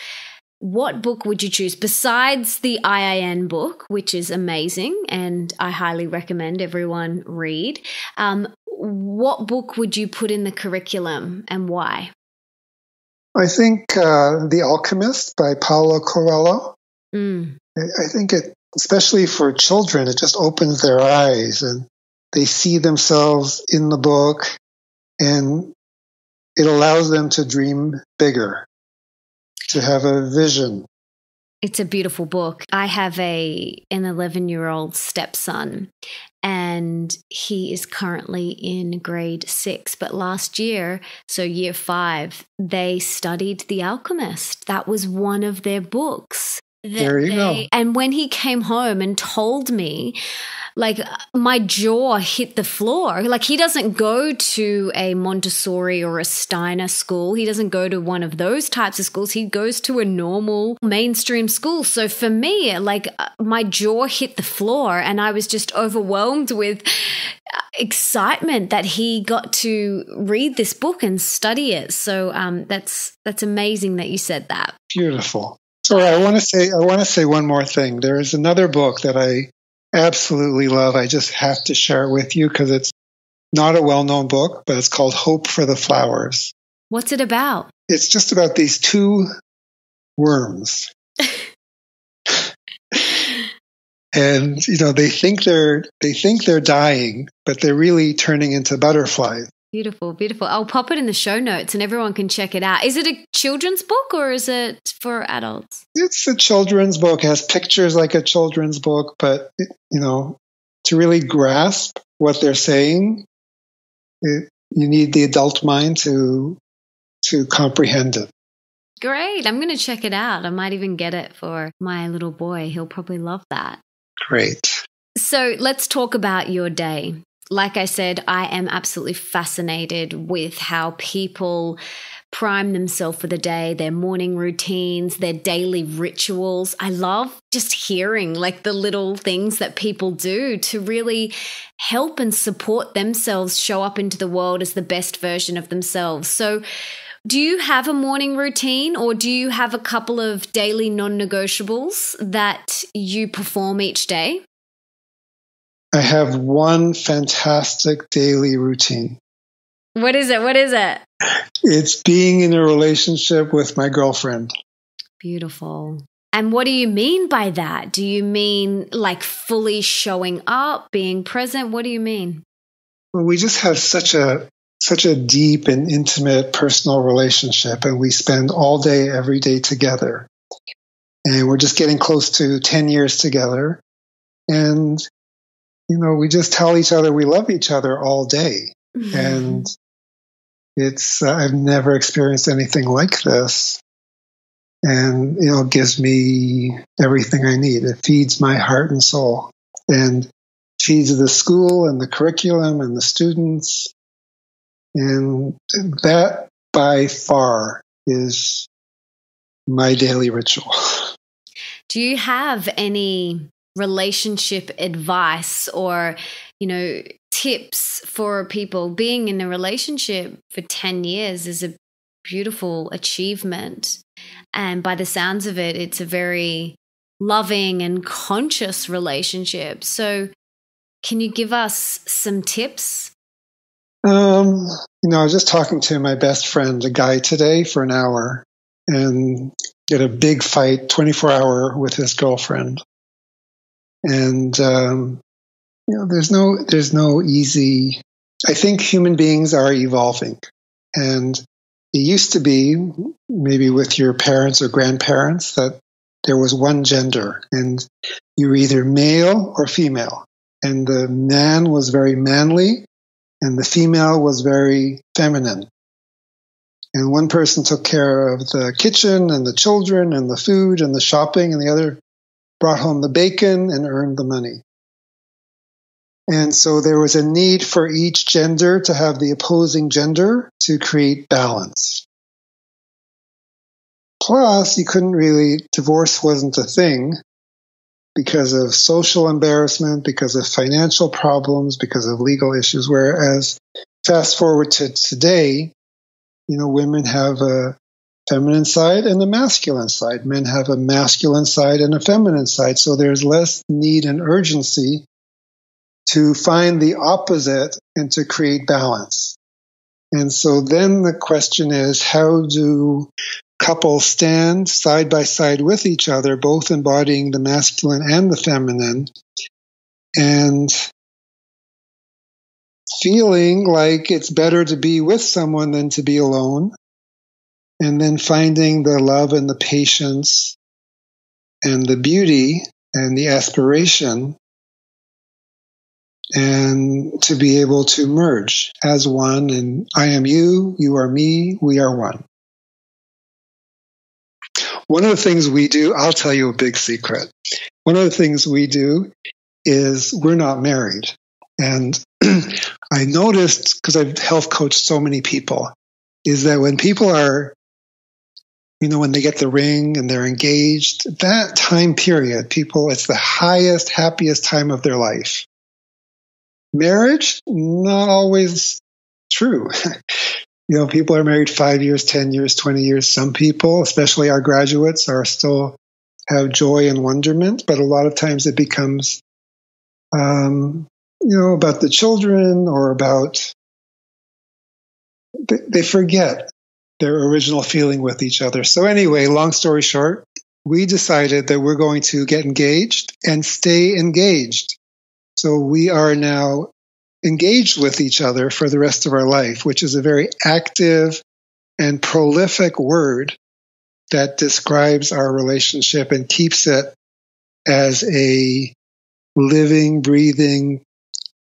What book would you choose besides the I I N book, which is amazing and I highly recommend everyone read? Um, what book would you put in the curriculum and why? I think uh, The Alchemist by Paulo Coelho. Mm. I think it, especially for children, it just opens their eyes and they see themselves in the book and it allows them to dream bigger, to have a vision. It's a beautiful book. I have a an eleven-year-old stepson and he is currently in grade six. But last year, so year five, they studied The Alchemist. That was one of their books. There you go. And when he came home and told me, like, my jaw hit the floor. Like, he doesn't go to a Montessori or a Steiner school. He doesn't go to one of those types of schools. He goes to a normal mainstream school. So for me, like, my jaw hit the floor and I was just overwhelmed with excitement that he got to read this book and study it. So um, that's that's amazing that you said that. Beautiful. Sorry, I want to say I want to say one more thing. There is another book that I absolutely love. I just have to share it with you because it's not a well-known book, but it's called Hope for the Flowers. What's it about? It's just about these two worms. And, you know, they think they're they think they're dying, but they're really turning into butterflies. Beautiful, beautiful. I'll pop it in the show notes and everyone can check it out. Is it a children's book or is it for adults? It's a children's book. It has pictures like a children's book, but, it, you know, to really grasp what they're saying, it, you need the adult mind to to comprehend it. Great. I'm going to check it out. I might even get it for my little boy. He'll probably love that. Great. So let's talk about your day. like I said, I am absolutely fascinated with how people prime themselves for the day, their morning routines, their daily rituals. I love just hearing like the little things that people do to really help and support themselves show up into the world as the best version of themselves. So do you have a morning routine, or do you have a couple of daily non-negotiables that you perform each day? I have one fantastic daily routine. What is it? What is it? It's being in a relationship with my girlfriend. Beautiful. And what do you mean by that? Do you mean like fully showing up, being present? What do you mean? Well, we just have such a such a deep and intimate personal relationship, and we spend all day, every day together. And we're just getting close to ten years together. And, you know, we just tell each other we love each other all day. Mm-hmm. And it's, uh, I've never experienced anything like this. And, you know, it gives me everything I need. It feeds my heart and soul, and feeds the school and the curriculum and the students. And that by far is my daily ritual. Do you have any relationship advice or, you know, tips for people? Being in a relationship for ten years is a beautiful achievement. And by the sounds of it, it's a very loving and conscious relationship. So can you give us some tips? Um, you know, I was just talking to my best friend, a guy, today for an hour, and get a big fight, twenty-four hour, with his girlfriend. And, um, you know, there's no, there's no easy, I think human beings are evolving. And it used to be, maybe with your parents or grandparents, that there was one gender, and you were either male or female. And the man was very manly, and the female was very feminine. And one person took care of the kitchen and the children and the food and the shopping, and the other brought home the bacon and earned the money. And so there was a need for each gender to have the opposing gender to create balance. Plus, you couldn't really, divorce wasn't a thing because of social embarrassment, because of financial problems, because of legal issues. Whereas fast forward to today, you know, women have a feminine side and a masculine side. Men have a masculine side and a feminine side. So there's less need and urgency to find the opposite and to create balance. And so then the question is, how do couples stand side by side with each other, both embodying the masculine and the feminine, and feeling like it's better to be with someone than to be alone, and then finding the love and the patience and the beauty and the aspiration, and to be able to merge as one, and I am you, you are me, we are one. One of the things we do, I'll tell you a big secret. One of the things we do is we're not married. And I noticed, because I've health coached so many people, is that when people are, you know, when they get the ring and they're engaged, that time period, people, it's the highest, happiest time of their life. Marriage, not always true. You know, people are married five years, ten years, twenty years. Some people, especially our graduates, are still have joy and wonderment, but a lot of times it becomes, um, you know, about the children or about they, they forget their original feeling with each other. So anyway, long story short, we decided that we're going to get engaged and stay engaged. So we are now engaged with each other for the rest of our life, which is a very active and prolific word that describes our relationship and keeps it as a living, breathing,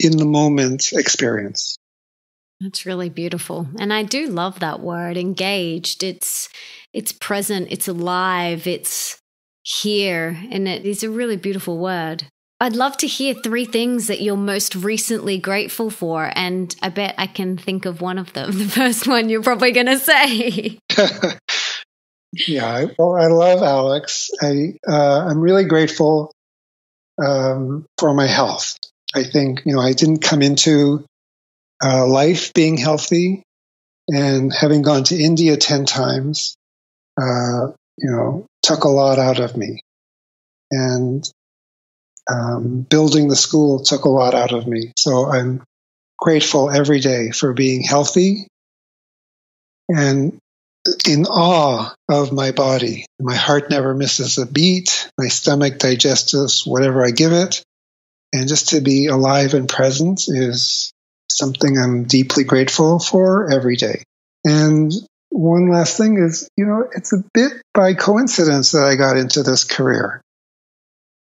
in the moment experience. That's really beautiful. And I do love that word, engaged. It's it's present, it's alive, it's here, and it is a really beautiful word. I'd love to hear three things that you're most recently grateful for, and I bet I can think of one of them. The first one you're probably going to say. Yeah, well, I love Alex. I, uh, I'm really grateful um, for my health. I think, you know, I didn't come into uh, life being healthy, and having gone to India ten times, uh, you know, took a lot out of me. And Um, building the school took a lot out of me. So I'm grateful every day for being healthy and in awe of my body. My heart never misses a beat. My stomach digests whatever I give it. And just to be alive and present is something I'm deeply grateful for every day. And one last thing is, you know, it's a bit by coincidence that I got into this career.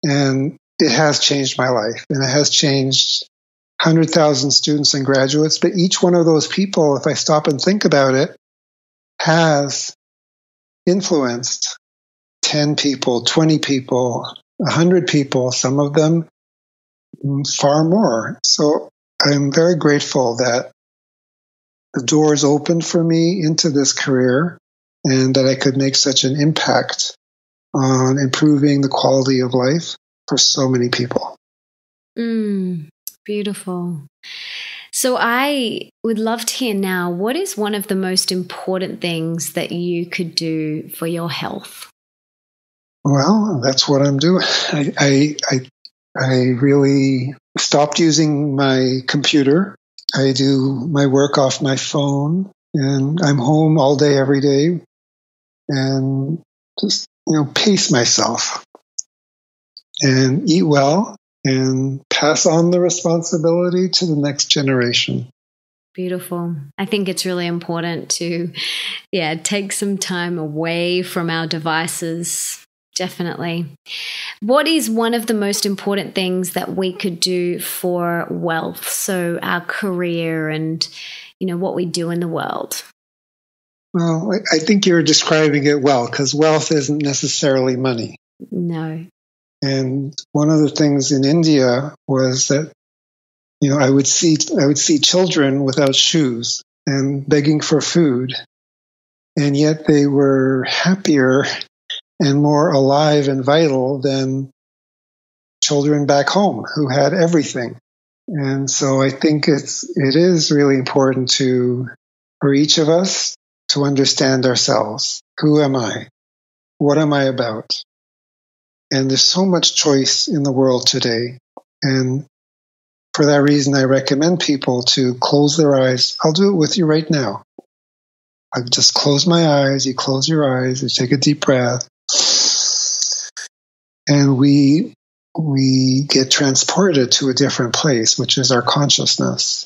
And it has changed my life, and it has changed one hundred thousand students and graduates. But each one of those people, if I stop and think about it, has influenced ten people, twenty people, one hundred people, some of them far more. So I'm very grateful that the doors opened for me into this career and that I could make such an impact on improving the quality of life for so many people. Mm, beautiful. So I would love to hear now, what is one of the most important things that you could do for your health? Well, that's what I'm doing. I, I, I, I really stopped using my computer. I do my work off my phone, and I'm home all day, every day, and just, you know, pace myself and eat well and pass on the responsibility to the next generation. Beautiful. I think it's really important to, yeah, take some time away from our devices. Definitely. What is one of the most important things that we could do for wealth? So our career and, you know, what we do in the world. Well, I think you're describing it well, because wealth isn't necessarily money. No. And one of the things in India was that, you know, I would see I would see children without shoes and begging for food, and yet they were happier and more alive and vital than children back home who had everything. And so I think it's it is really important to for each of us to understand ourselves. Who am I? What am I about? And there's so much choice in the world today. And for that reason, I recommend people to close their eyes. I'll do it with you right now. I just close my eyes. You close your eyes. You take a deep breath. And we, we get transported to a different place, which is our consciousness.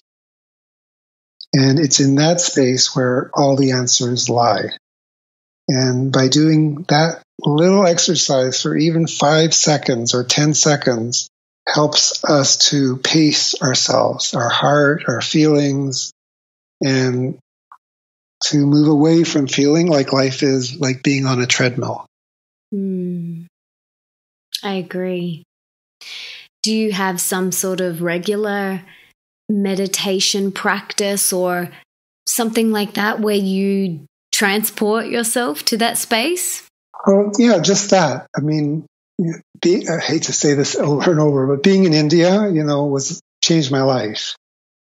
And it's in that space where all the answers lie. And by doing that little exercise for even five seconds or ten seconds helps us to pace ourselves, our heart, our feelings, and to move away from feeling like life is like being on a treadmill. Mm. I agree. Do you have some sort of regular meditation practice or something like that where you transport yourself to that space? Well, yeah, just that. I mean, be, I hate to say this over and over, but being in India, you know, was changed my life.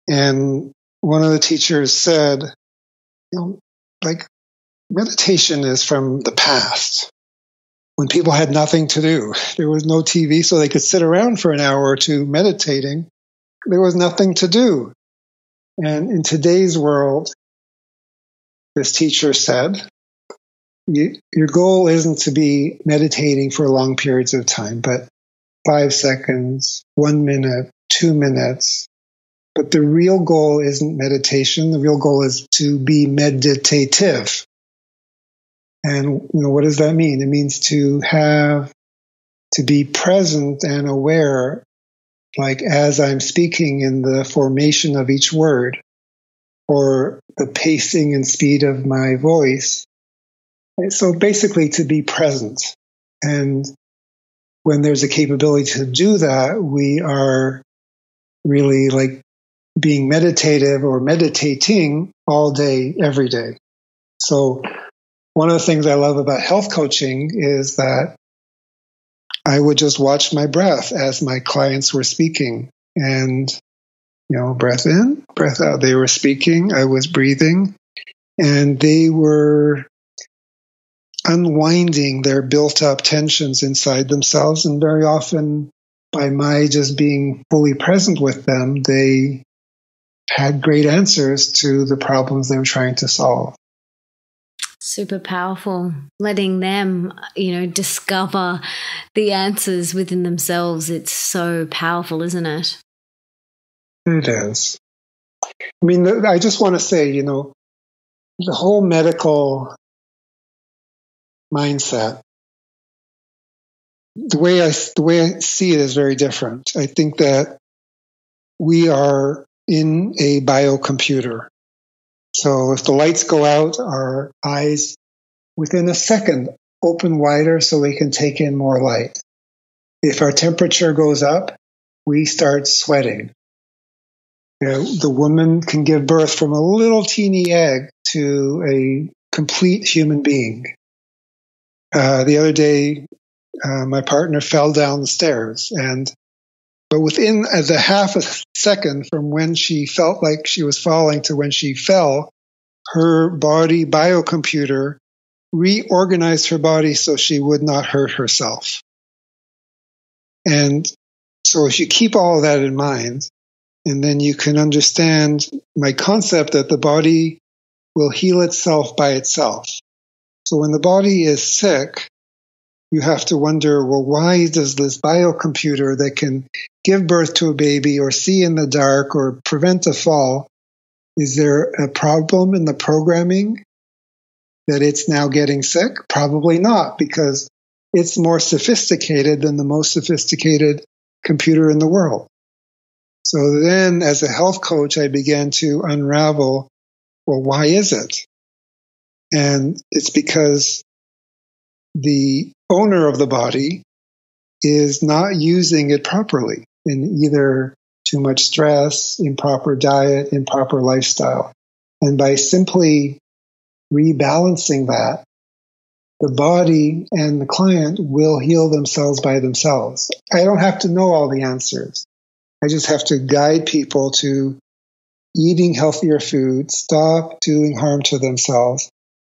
And one of the teachers said, you know, like, meditation is from the past when people had nothing to do. There was no T V, so they could sit around for an hour or two meditating. There was nothing to do. And in today's world, this teacher said, you, your goal isn't to be meditating for long periods of time, but five seconds, one minute, two minutes. But the real goal isn't meditation. The real goal is to be meditative. And you know, what does that mean? It means to have, to be present and aware. Like as I'm speaking in the formation of each word or the pacing and speed of my voice. So basically to be present. And when there's a capability to do that, we are really like being meditative or meditating all day, every day. So one of the things I love about health coaching is that I would just watch my breath as my clients were speaking. And, you know, breath in, breath out. They were speaking, I was breathing, and they were unwinding their built-up tensions inside themselves. And very often, by my just being fully present with them, they had great answers to the problems they were trying to solve. Super powerful. Letting them, you know, discover the answers within themselves. It's so powerful, isn't it? It is. I mean, I just want to say, you know, the whole medical mindset, the way I, the way I see it is very different. I think that we are in a biocomputer. So if the lights go out, our eyes, within a second, open wider so we can take in more light. If our temperature goes up, we start sweating. You know, the woman can give birth from a little teeny egg to a complete human being. Uh, the other day, uh, my partner fell down the stairs, and but within the half a second from when she felt like she was falling to when she fell, her body biocomputer reorganized her body so she would not hurt herself. And so if you keep all of that in mind, and then you can understand my concept that the body will heal itself by itself. So when the body is sick, you have to wonder, well, why does this biocomputer that can give birth to a baby or see in the dark or prevent a fall, is there a problem in the programming that it's now getting sick? Probably not, because it's more sophisticated than the most sophisticated computer in the world. So then, as a health coach, I began to unravel, well, why is it? And it's because the owner of the body is not using it properly in either too much stress, improper diet, improper lifestyle. And by simply rebalancing that, the body and the client will heal themselves by themselves. I don't have to know all the answers. I just have to guide people to eating healthier food, stop doing harm to themselves,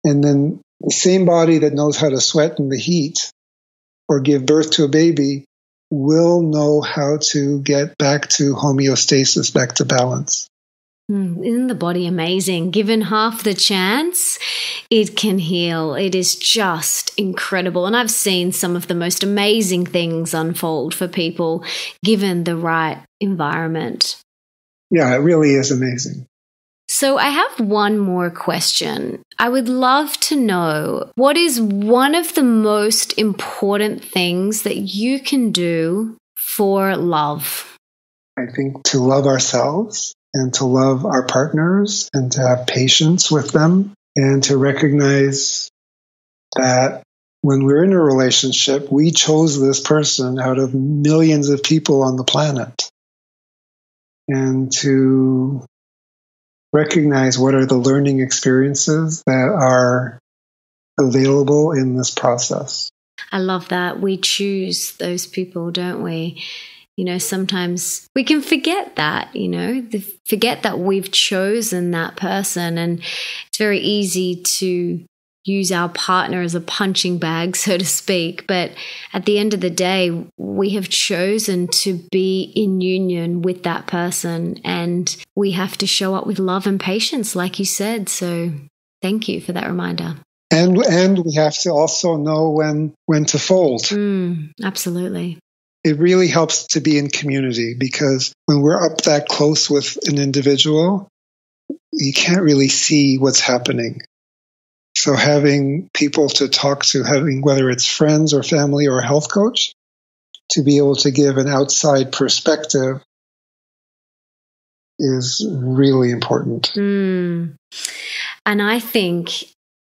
and then the same body that knows how to sweat in the heat or give birth to a baby will know how to get back to homeostasis, back to balance. Isn't the body amazing? Given half the chance, it can heal. It is just incredible. And I've seen some of the most amazing things unfold for people given the right environment. Yeah, it really is amazing. So I have one more question. I would love to know, what is one of the most important things that you can do for love? I think to love ourselves and to love our partners and to have patience with them and to recognize that when we're in a relationship, we chose this person out of millions of people on the planet. And to recognize what are the learning experiences that are available in this process. I love that. We choose those people, don't we? You know, sometimes we can forget that, you know, forget that we've chosen that person. And it's very easy to use our partner as a punching bag, so to speak. But at the end of the day, we have chosen to be in union with that person, and we have to show up with love and patience, like you said. So thank you for that reminder. And and we have to also know when, when to fold. Mm, absolutely. It really helps to be in community, because when we're up that close with an individual, you can't really see what's happening. So having people to talk to, having whether it's friends or family or a health coach, to be able to give an outside perspective is really important. Mm. And I think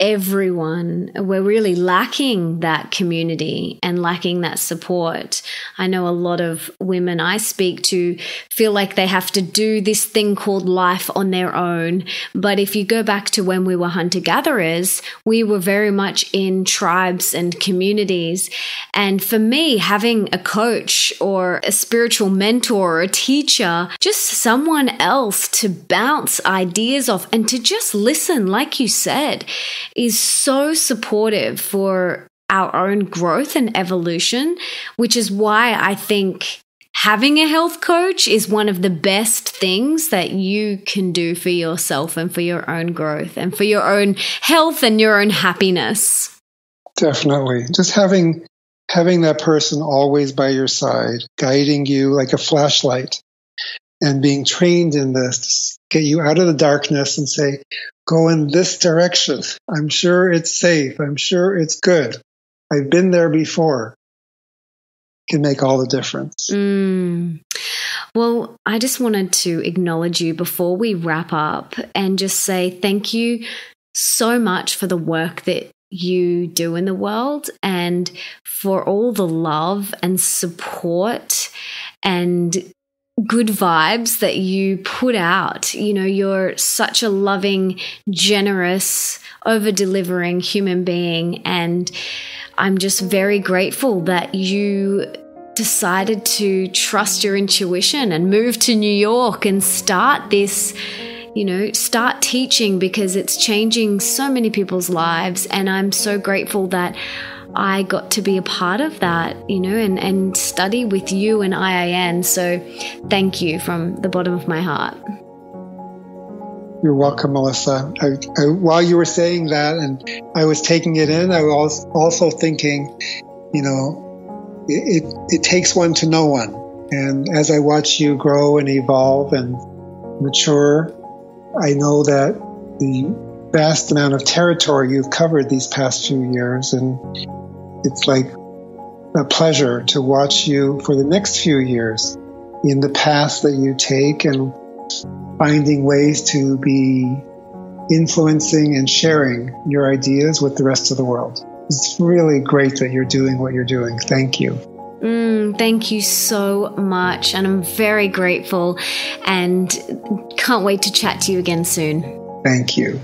everyone, we're really lacking that community and lacking that support. I know a lot of women I speak to feel like they have to do this thing called life on their own. But if you go back to when we were hunter-gatherers, we were very much in tribes and communities. And for me, having a coach or a spiritual mentor or a teacher, just someone else to bounce ideas off and to just listen, like you said, is so supportive for our own growth and evolution, which is why I think having a health coach is one of the best things that you can do for yourself and for your own growth and for your own health and your own happiness. Definitely. Just having having that person always by your side, guiding you like a flashlight, and being trained in this to get you out of the darkness and say, go in this direction. I'm sure it's safe. I'm sure it's good. I've been there before. It can make all the difference. Mm. Well, I just wanted to acknowledge you before we wrap up and just say thank you so much for the work that you do in the world and for all the love and support and good vibes that you put out. You know, you're such a loving, generous, over-delivering human being. And I'm just very grateful that you decided to trust your intuition and move to New York and start this, you know, start teaching, because it's changing so many people's lives. And I'm so grateful that I got to be a part of that, you know, and, and study with you and I I N. So thank you from the bottom of my heart. You're welcome, Melissa. I, I, while you were saying that and I was taking it in, I was also thinking, you know, it, it, it takes one to know one. And as I watch you grow and evolve and mature, I know that the vast amount of territory you've covered these past few years, and it's like a pleasure to watch you for the next few years in the path that you take and finding ways to be influencing and sharing your ideas with the rest of the world. It's really great that you're doing what you're doing. Thank you. Mm, thank you so much, and I'm very grateful and can't wait to chat to you again soon. Thank you.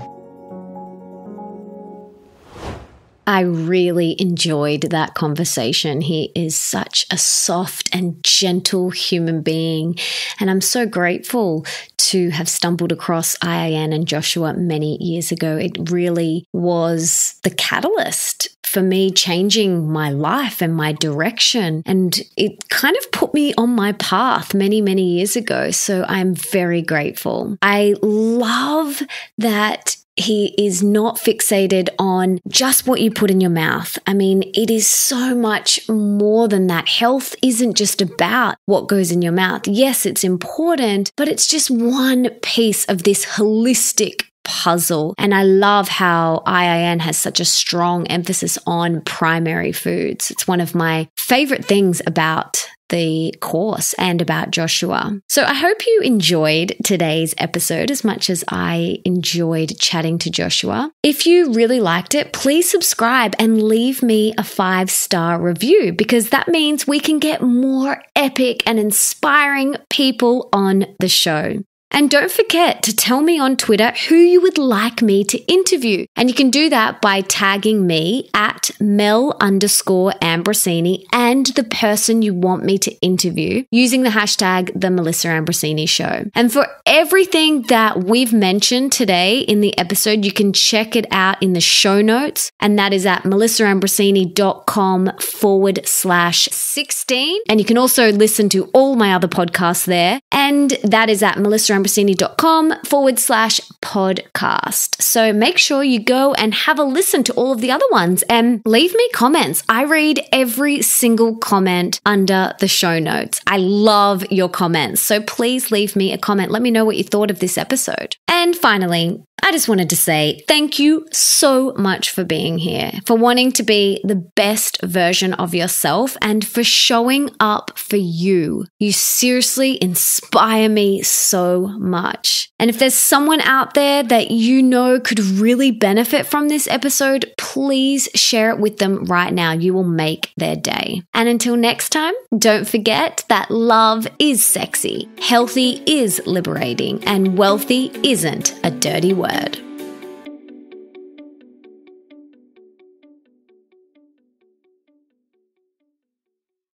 I really enjoyed that conversation. He is such a soft and gentle human being. And I'm so grateful to have stumbled across I I N and Joshua many years ago. It really was the catalyst for me changing my life and my direction. And it kind of put me on my path many, many years ago. So I'm very grateful. I love that he is not fixated on just what you put in your mouth. I mean, it is so much more than that. Health isn't just about what goes in your mouth. Yes, it's important, but it's just one piece of this holistic puzzle. And I love how I I N has such a strong emphasis on primary foods. It's one of my favorite things about the course and about Joshua. So I hope you enjoyed today's episode as much as I enjoyed chatting to Joshua. If you really liked it, please subscribe and leave me a five-star review, because that means we can get more epic and inspiring people on the show. And don't forget to tell me on Twitter who you would like me to interview. And you can do that by tagging me at Mel underscore Ambrosini and the person you want me to interview using the hashtag The Melissa Ambrosini Show. And for everything that we've mentioned today in the episode, you can check it out in the show notes. And that is at melissaambrosini.com forward slash 16. And you can also listen to all my other podcasts there. And that is at Melissa Ambrosini.com forward slash podcast. So make sure you go and have a listen to all of the other ones and leave me comments. I read every single comment under the show notes. I love your comments. So please leave me a comment. Let me know what you thought of this episode. And finally, I just wanted to say thank you so much for being here, for wanting to be the best version of yourself and for showing up for you. You seriously inspire me so so much. And if there's someone out there that you know could really benefit from this episode, please share it with them right now. You will make their day. And until next time, don't forget that love is sexy, healthy is liberating, and wealthy isn't a dirty word.